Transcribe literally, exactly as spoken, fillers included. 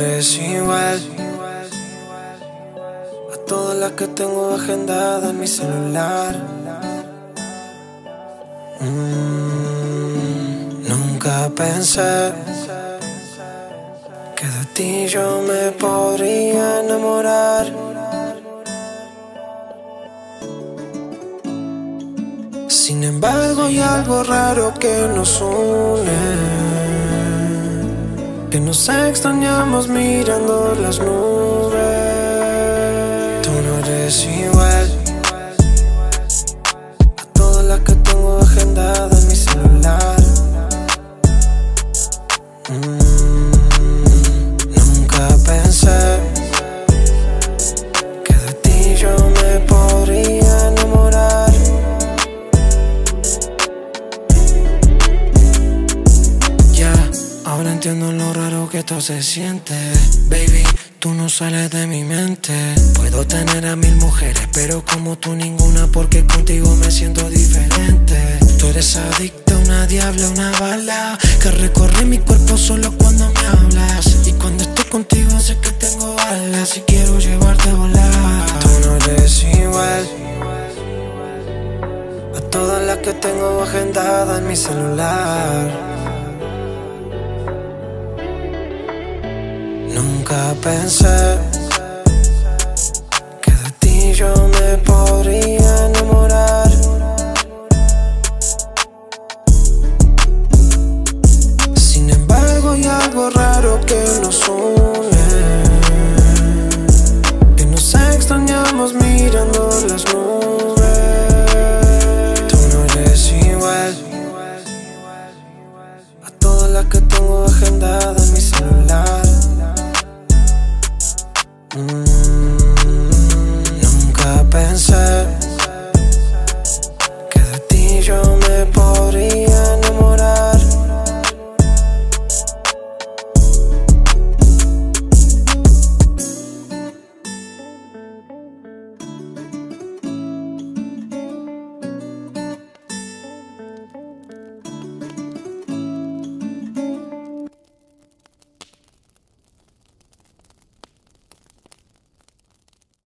eres igual a todas las que tengo agendadas en mi celular. mm, Nunca pensé que de ti yo me podría enamorar. Sin embargo hay algo raro que nos une, que nos extrañamos mirando las nubes. Tú no eres igual a todas las que tengo agendadas en mi celular. mm, Nunca pensé que de ti yo me podría enamorar. Ahora entiendo lo raro que esto se siente. Baby, tú no sales de mi mente. Puedo tener a mil mujeres, pero como tú ninguna, porque contigo me siento diferente. Tú eres adicta, una diabla, una bala que recorre mi cuerpo solo cuando me hablas. Y cuando estoy contigo sé que tengo alas y quiero llevarte a volar. Tú no eres igual a todas las que tengo agendada en mi celular. Nunca pensé que de ti yo me podría enamorar. Sin embargo hay algo raro que nos une, que nos extrañamos mirando las nubes.